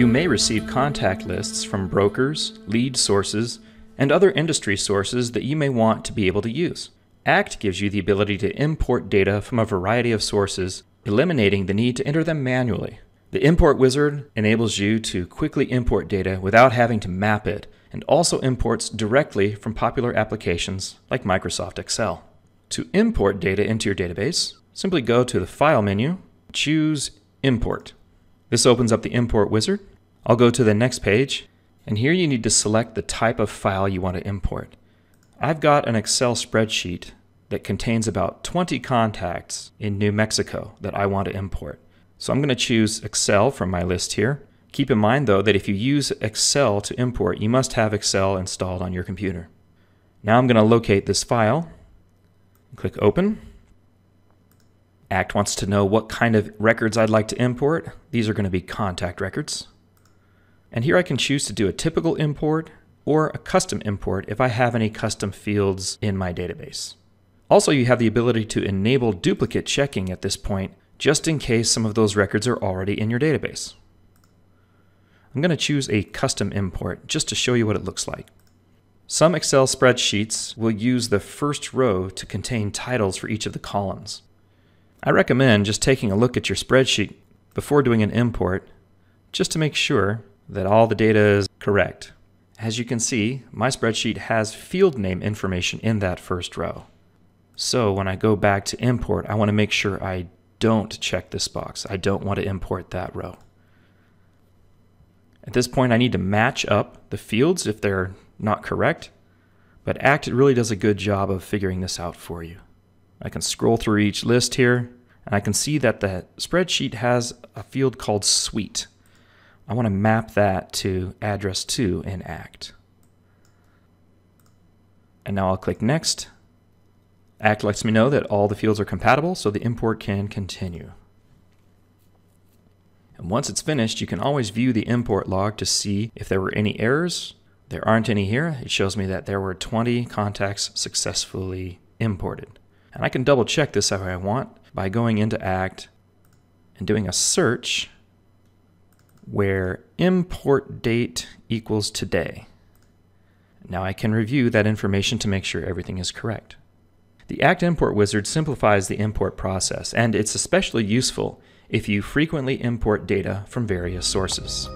You may receive contact lists from brokers, lead sources, and other industry sources that you may want to be able to use. ACT gives you the ability to import data from a variety of sources, eliminating the need to enter them manually. The Import Wizard enables you to quickly import data without having to map it, and also imports directly from popular applications like Microsoft Excel. To import data into your database, simply go to the File menu, choose Import. This opens up the Import Wizard. I'll go to the next page, and here you need to select the type of file you want to import. I've got an Excel spreadsheet that contains about 20 contacts in New Mexico that I want to import. So I'm going to choose Excel from my list here. Keep in mind though that if you use Excel to import, you must have Excel installed on your computer. Now I'm going to locate this file. Click Open. ACT wants to know what kind of records I'd like to import. These are going to be contact records. And here I can choose to do a typical import or a custom import if I have any custom fields in my database. Also, you have the ability to enable duplicate checking at this point, just in case some of those records are already in your database. I'm going to choose a custom import just to show you what it looks like. Some Excel spreadsheets will use the first row to contain titles for each of the columns. I recommend just taking a look at your spreadsheet before doing an import, just to make sure that all the data is correct. As you can see, my spreadsheet has field name information in that first row. So when I go back to import, I want to make sure I don't check this box. I don't want to import that row. At this point, I need to match up the fields if they're not correct, but ACT really does a good job of figuring this out for you. I can scroll through each list here, and I can see that the spreadsheet has a field called Suite. I want to map that to address 2 in ACT. And now I'll click Next. ACT lets me know that all the fields are compatible, so the import can continue. And once it's finished, you can always view the import log to see if there were any errors. There aren't any here. It shows me that there were 20 contacts successfully imported. And I can double check this if I want by going into ACT and doing a search where import date equals today. Now I can review that information to make sure everything is correct. The ACT Import Wizard simplifies the import process, and it's especially useful if you frequently import data from various sources.